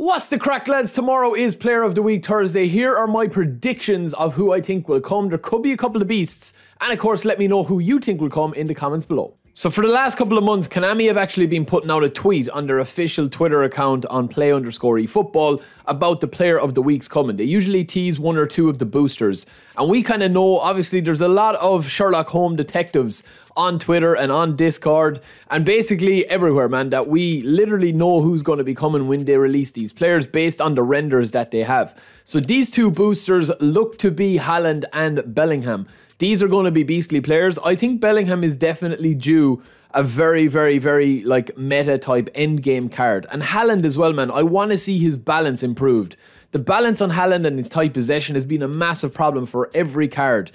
What's the crack, lads? Tomorrow is Player of the Week Thursday. Here are my predictions of who I think will come. There could be a couple of beasts. And of course, let me know who you think will come in the comments below. So for the last couple of months, Konami have actually been putting out a tweet on their official Twitter account on play_eFootball about the Player of the Week's coming. They usually tease one or two of the boosters. And we kind of know, obviously, there's a lot of Sherlock Holmes detectives on Twitter and on Discord and basically everywhere, man, that we literally know who's going to be coming when they release these players based on the renders that they have. So these two boosters look to be Haaland and Bellingham. These are going to be beastly players. I think Bellingham is definitely due a very like meta type end game card. And Haaland as well, man. I want to see his balance improved. The balance on Haaland and his tight possession has been a massive problem for every card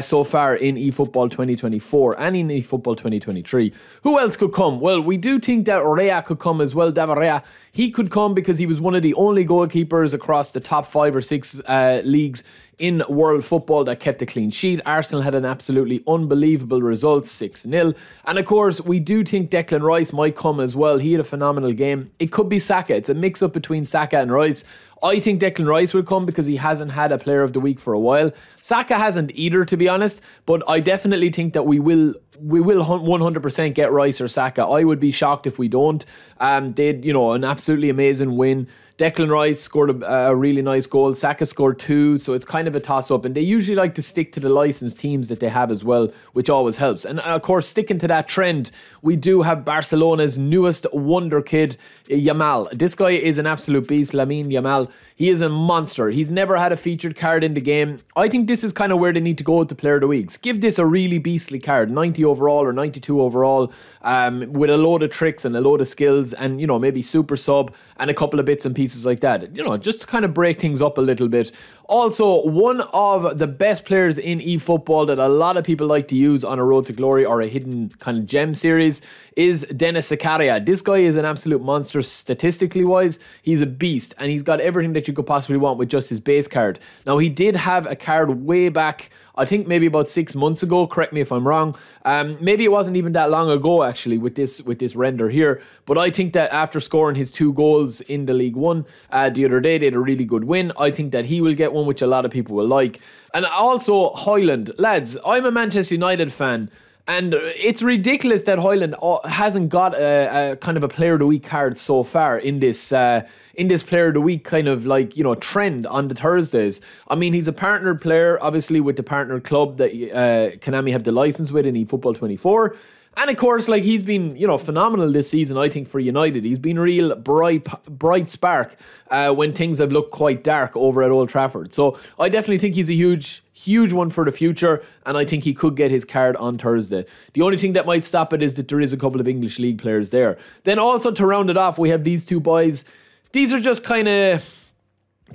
so far in eFootball 2024 and in eFootball 2023. Who else could come? Well, we do think that Raya could come as well. David Raya, he could come because he was one of the only goalkeepers across the top 5 or 6 leagues in world football that kept a clean sheet. Arsenal had an absolutely unbelievable result, 6-0. And of course, we do think Declan Rice might come as well. He had a phenomenal game. It could be Saka. It's a mix-up between Saka and Rice. I think Declan Rice will come because he hasn't had a Player of the Week for a while. Saka hasn't either, to be honest, but I definitely think that we will 100% get Rice or Saka. I would be shocked if we don't. They'd, you know, an absolutely amazing win. Declan Rice scored a really nice goal. Saka scored 2, so it's kind of a toss-up. And they usually like to stick to the licensed teams that they have as well, which always helps. And, of course, sticking to that trend, we do have Barcelona's newest wonder kid, Yamal. This guy is an absolute beast, Lamine Yamal. He is a monster. He's never had a featured card in the game. I think this is kind of where they need to go with the Player of the Weeks. Give this a really beastly card, 90 overall or 92 overall, with a load of tricks and a load of skills and, you know, maybe super sub and a couple of bits and pieces like that, you know, just to kind of break things up a little bit. Also, one of the best players in eFootball that a lot of people like to use on a Road to Glory or a hidden kind of gem series is Denis Zakaria. This guy is an absolute monster statistically wise. He's a beast and he's got everything that you could possibly want with just his base card. Now, he did have a card way back, I think maybe about 6 months ago, correct me if I'm wrong. Maybe it wasn't even that long ago, actually, with this render here. But I think that after scoring his 2 goals in the League One the other day, they had a really good win. I think that he will get one, which a lot of people will like. And also, Haaland. Lads, I'm a Manchester United fan. And it's ridiculous that Haaland hasn't got a kind of a Player of the Week card so far in this Player of the Week kind of, like, you know, trend on the Thursdays. I mean, he's a partnered player, obviously, with the partner club that Konami have the license with in eFootball 24. And of course, like, he's been, you know, phenomenal this season, I think, for United. He's been a real bright spark when things have looked quite dark over at Old Trafford. So I definitely think he's a huge one for the future, and I think he could get his card on Thursday. The only thing that might stop it is that there is a couple of English League players there. Then also, to round it off, we have these two boys. These are just kind of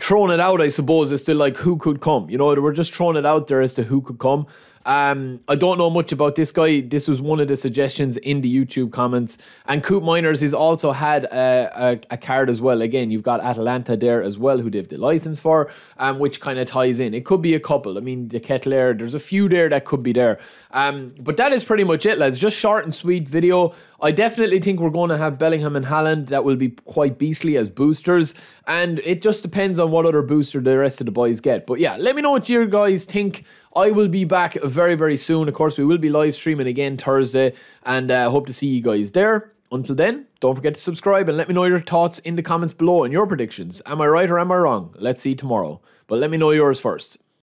throwing it out, I suppose, as to, like, who could come. You know, we're just throwing it out there as to who could come. I don't know much about this guy. This was one of the suggestions in the YouTube comments. And Coop Miners has also had a card as well. Again, you've got Atalanta there as well, who they've the license for, which kind of ties in. It could be a couple. I mean, the Kettler, there's a few there that could be there. But that is pretty much it, lads. Just short and sweet video. I definitely think we're going to have Bellingham and Haaland. That will be quite beastly as boosters. And it just depends on what other booster the rest of the boys get. But yeah, let me know what you guys think. I will be back very soon. Of course, we will be live streaming again Thursday, and hope to see you guys there. Until then, don't forget to subscribe and let me know your thoughts in the comments below and your predictions. Am I right or am I wrong? Let's see tomorrow. But let me know yours first.